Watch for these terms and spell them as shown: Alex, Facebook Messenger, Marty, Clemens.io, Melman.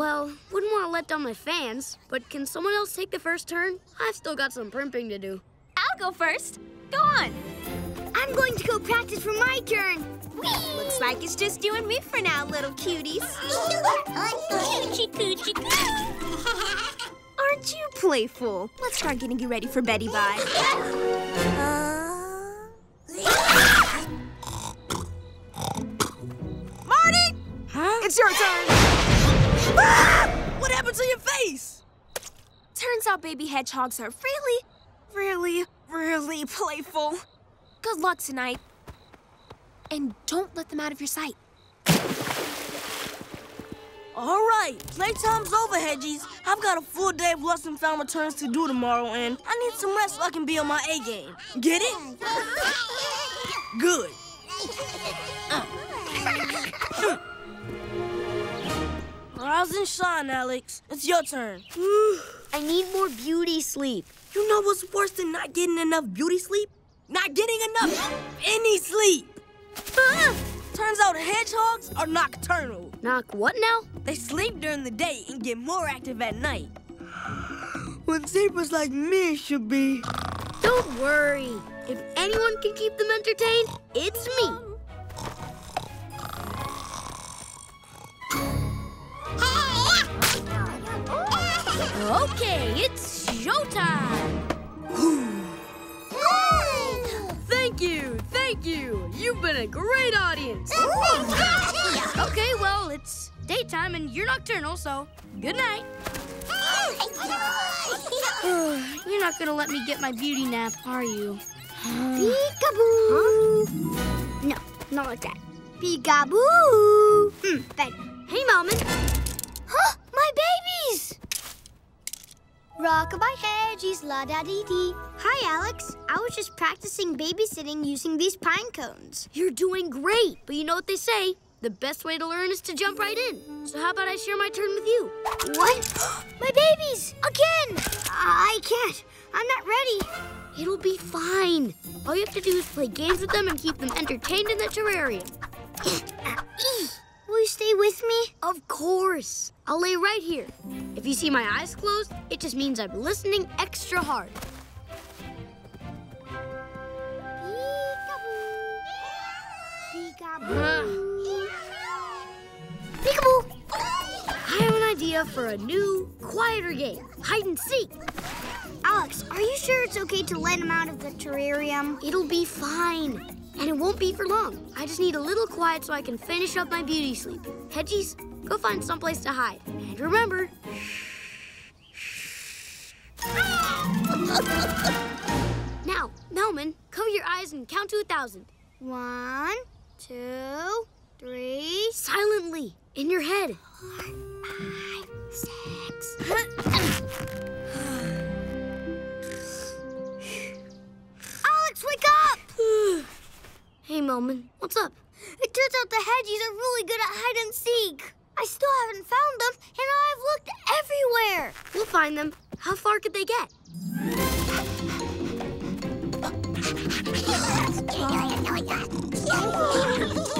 Well, wouldn't want to let down my fans, but can someone else take the first turn? I've still got some primping to do. I'll go first. Go on. I'm going to go practice for my turn. Whee! Looks like it's just you and me for now, little cuties. Coochie, coochie, coochie. Aren't you playful? Let's start getting you ready for Betty Bye. Marty! Huh? It's your turn. What happened to your face? Turns out baby hedgehogs are really playful. Good luck tonight. And don't let them out of your sight. All right, playtime's over, Hedgies. I've got a full day of lesson found returns to do tomorrow, and I need some rest so I can be on my A game. Get it? Good. Rise and shine, Alex. It's your turn. I need more beauty sleep. You know what's worse than not getting enough beauty sleep? Not getting enough any sleep. Turns out hedgehogs are nocturnal. Knock what now? They sleep during the day and get more active at night. When zebras like me should be. Don't worry. If anyone can keep them entertained, it's me. Okay, it's showtime. Thank you. You've been a great audience. Okay, well, it's daytime and you're nocturnal, so good night. You're not gonna let me get my beauty nap, are you? Peekaboo. Huh? No, not like that. Peekaboo. Better. Hey, Melman. Huh? My babies. Rockabye hedgies, la-da-dee-dee. Hi, Alex. I was just practicing babysitting using these pine cones. You're doing great, but you know what they say. The best way to learn is to jump right in. So how about I share my turn with you? What? My babies! Again! I can't. I'm not ready. It'll be fine. All you have to do is play games with them and keep them entertained in the terrarium. Will you stay with me? Of course. I'll lay right here. If you see my eyes closed, it just means I'm listening extra hard. Peekaboo. Peekaboo. Peekaboo. I have an idea for a new, quieter game, hide and seek. Alex, are you sure it's okay to let him out of the terrarium? It'll be fine. And it won't be for long. I just need a little quiet so I can finish up my beauty sleep. Hedgies, go find someplace to hide. And remember... Now, Melman, cover your eyes and count to 1,000. 1, 2, 3... Silently, in your head. 4, 5, 6... Alex, wake up! Hey, Melman, what's up? It turns out the hedgies are really good at hide and seek. I still haven't found them, and I've looked everywhere. We'll find them. How far could they get?